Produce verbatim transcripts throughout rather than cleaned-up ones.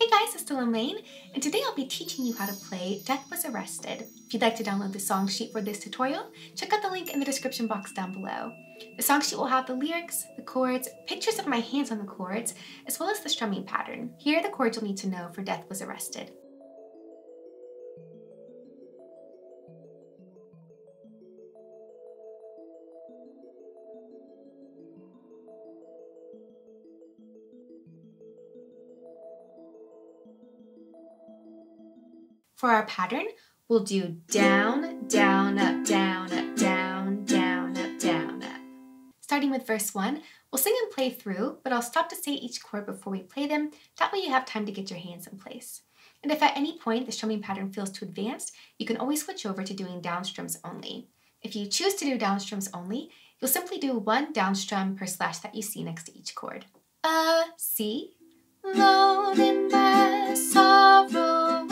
Hey guys, it's Dylan Laine, and today I'll be teaching you how to play Death Was Arrested. If you'd like to download the song sheet for this tutorial, check out the link in the description box down below. The song sheet will have the lyrics, the chords, pictures of my hands on the chords, as well as the strumming pattern. Here are the chords you'll need to know for Death Was Arrested. For our pattern, we'll do down, down, up, down, up, down, down, up, down, up. Starting with verse one, we'll sing and play through, but I'll stop to say each chord before we play them. That way you have time to get your hands in place. And if at any point the strumming pattern feels too advanced, you can always switch over to doing down strums only. If you choose to do down strums only, you'll simply do one down strum per slash that you see next to each chord. Uh, C, alone in my sorrow.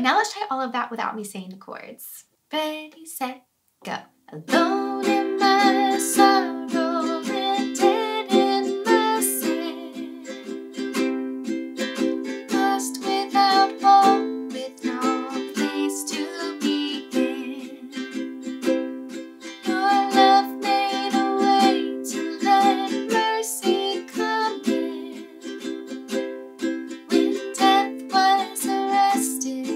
Now let's try all of that without me saying the chords. Ready, set, go. Alone in my sorrow and dead in my sin. Lost without hope, with no place to begin. Your love made a way to let mercy come in. When death was arrested,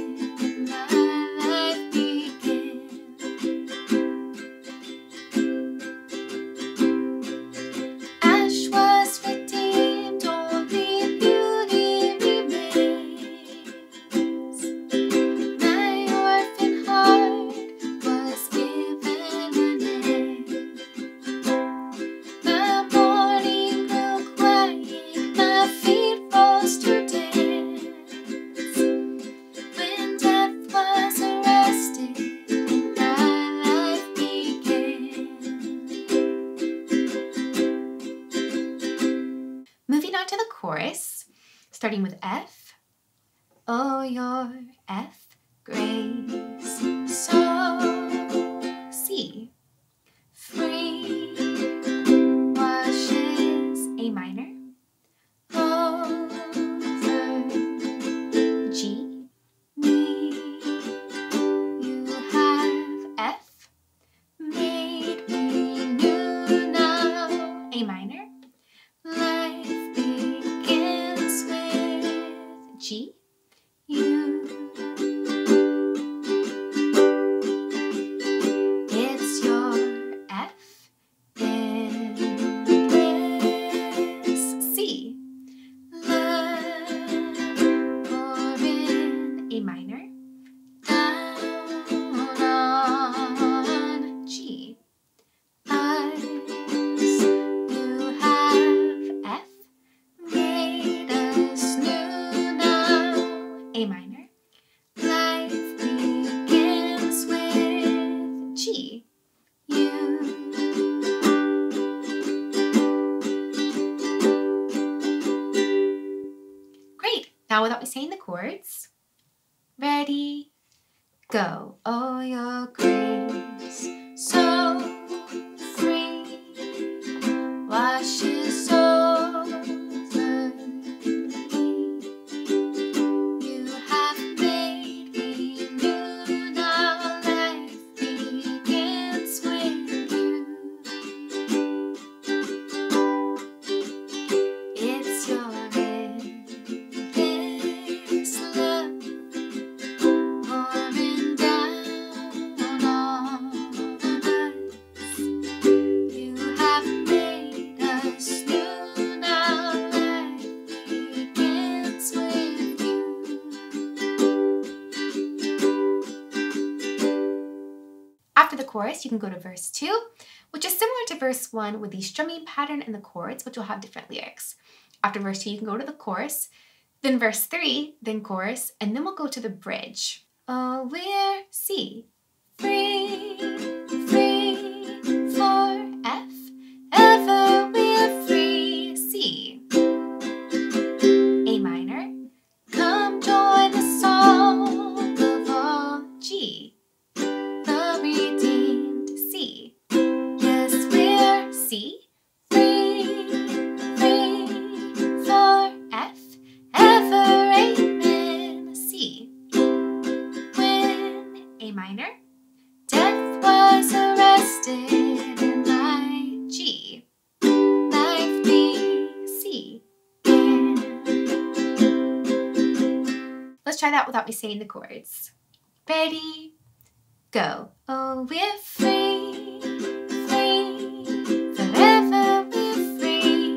to the chorus, starting with F. Oh, your F grace, so C, free washes, A minor, over, G, me, you have F, made me new now, A minor, G, you, it's your F, Now without me saying the chords, ready, go. Oh, your grace, so free, washes over me. You have made me new, now life begins with you. It's your After the chorus, you can go to verse two, which is similar to verse one with the strumming pattern and the chords, which will have different lyrics. After verse two, you can go to the chorus, then verse three, then chorus, and then we'll go to the bridge. Oh, we're C. Free, free, for F, ever we're free, C. A minor, come join the song of all, G. Redeemed, C. Yes, we're C. Free, free, for F, ever, amen, C. When, A minor, death was arrested in my G. Life B, C. Let's try that without me saying the chords. Ready? Go. Oh, we're free, free, forever we're free.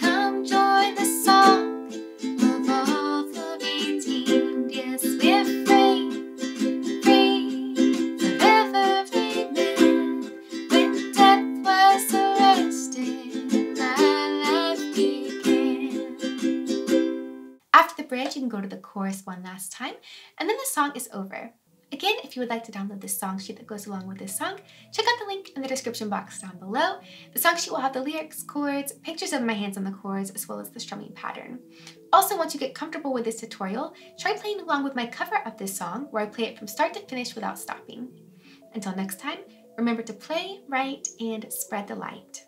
Come join the song of all the redeemed. Yes, we're free, free, forever remain. When death was arrested, my life began. After the bridge, you can go to the chorus one last time, and then the song is over. Again, if you would like to download the song sheet that goes along with this song, check out the link in the description box down below. The song sheet will have the lyrics, chords, pictures of my hands on the chords, as well as the strumming pattern. Also, once you get comfortable with this tutorial, try playing along with my cover of this song, where I play it from start to finish without stopping. Until next time, remember to play, write, and spread the light.